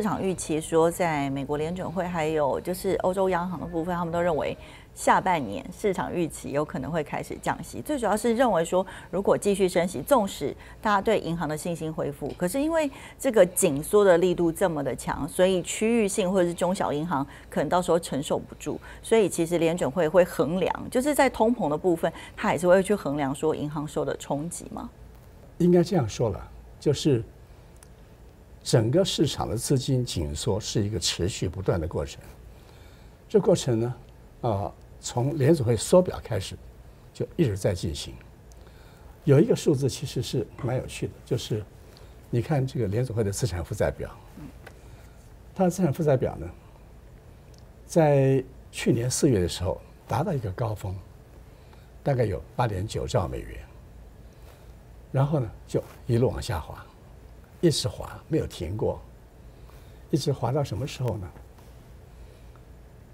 市场预期说，在美国联准会还有就是欧洲央行的部分，他们都认为下半年市场预期有可能会开始降息。最主要是认为说，如果继续升息，纵使大家对银行的信心恢复，可是因为这个紧缩的力度这么的强，所以区域性或者是中小银行可能到时候承受不住。所以其实联准会会衡量，就是在通膨的部分，它还是会去衡量说银行受的冲击吗？应该这样说了，就是， 整个市场的资金紧缩是一个持续不断的过程，这过程呢，从联储会缩表开始，就一直在进行。有一个数字其实是蛮有趣的，就是你看这个联储会的资产负债表，它的资产负债表呢，在去年4月的时候达到一个高峰，大概有 8.9 兆美元，然后呢就一路往下滑。 一直滑，没有停过，一直滑到什么时候呢？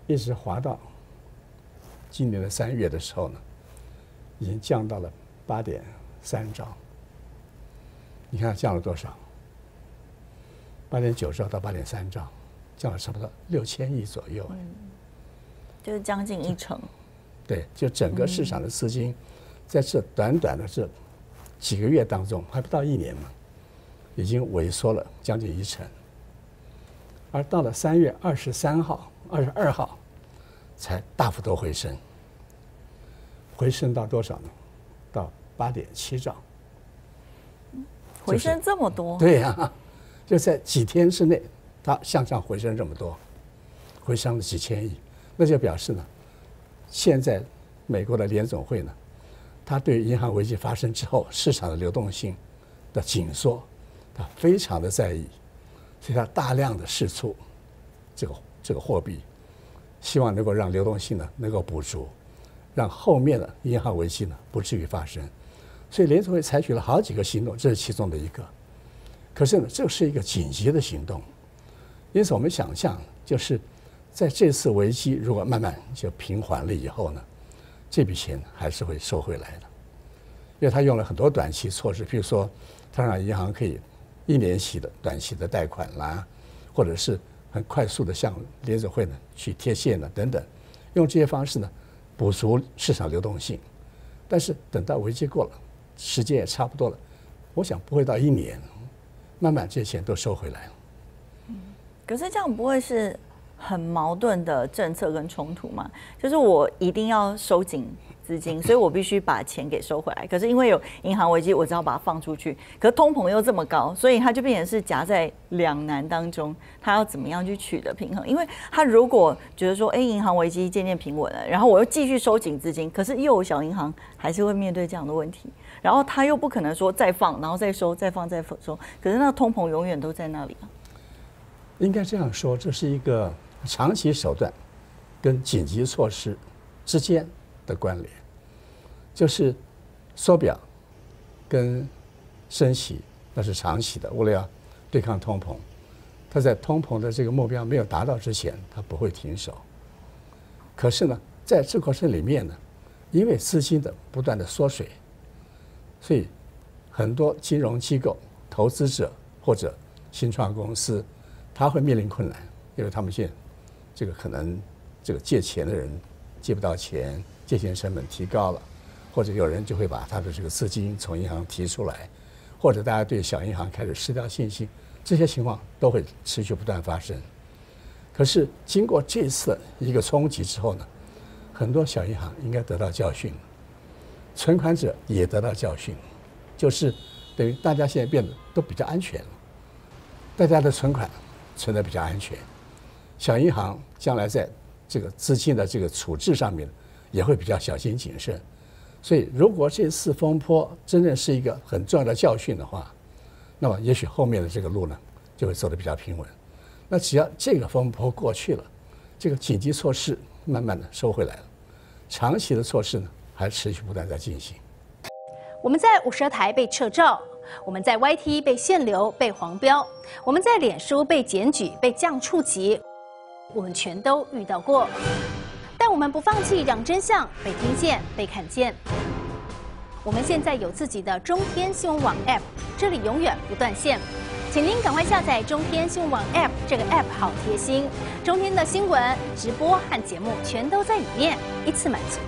一直滑到今年的3月的时候呢，已经降到了 8.3 兆。你看它降了多少？ 8.9 兆到 8.3 兆，降了差不多6000亿左右。嗯，就是将近1成。对，就整个市场的资金，在这短短的这几个月当中，还不到1年嘛。 已经萎缩了将近1成，而到了3月23号、22号，才大幅度回升，回升到多少呢？到 8.7 兆，回升这么多？对呀，就在几天之内，它向上回升这么多，回升了几千亿，那就表示呢，现在美国的联总会呢，它对银行危机发生之后市场的流动性的紧缩， 他非常的在意，所以他大量的释出这个货币，希望能够让流动性呢能够补足，让后面的银行危机呢不至于发生。所以联储会采取了好几个行动，这是其中的一个。可是呢，这是一个紧急的行动，因此我们想象就是在这次危机如果慢慢就平缓了以后呢，这笔钱还是会收回来的，因为他用了很多短期措施，譬如说他让银行可以 1年期的短期的贷款啦，或者是很快速的向联准会呢去贴现呢等等，用这些方式呢补足市场流动性。但是等到危机过了，时间也差不多了，我想不会到1年，慢慢这些钱都收回来了。嗯，可是这样不会是很矛盾的政策跟冲突吗？就是我一定要收紧 资金，所以我必须把钱给收回来。可是因为有银行危机，我只好把它放出去。可是通膨又这么高，所以它就变成是夹在两难当中。它要怎么样去取得平衡？因为它如果觉得说，哎，银行危机渐渐平稳了，然后我又继续收紧资金，可是又有小银行还是会面对这样的问题。然后它又不可能说再放，然后再收，再放，再收。可是那通膨永远都在那里啊。应该这样说，这是一个长期手段跟紧急措施之间 的关联，就是缩表跟升息，那是长期的，为了要对抗通膨，它在通膨的这个目标没有达到之前，它不会停手。可是呢，在这过程里面呢，因为资金的不断的缩水，所以很多金融机构、投资者或者新创公司，它会面临困难，因为他们现在这个可能这个借钱的人 借不到钱，借钱成本提高了，或者有人就会把他的这个资金从银行提出来，或者大家对小银行开始失掉信心，这些情况都会持续不断发生。可是经过这次一个冲击之后呢，很多小银行应该得到教训，存款者也得到教训，就是等于大家现在变得都比较安全了，大家的存款存得比较安全，小银行将来在 这个资金的这个处置上面也会比较小心谨慎，所以如果这次风波真正是一个很重要的教训的话，那么也许后面的这个路呢就会走得比较平稳。那只要这个风波过去了，这个紧急措施慢慢的收回来了，长期的措施呢还持续不断在进行。我们在52台被撤照，我们在 YT 被限流、被黄标，我们在脸书被检举、被降触及， 我们全都遇到过，但我们不放弃，让真相被听见、被看见。我们现在有自己的中天新闻网 App， 这里永远不断线。请您赶快下载中天新闻网 App， 这个 App 好贴心，中天的新闻、直播和节目全都在里面，一次满足。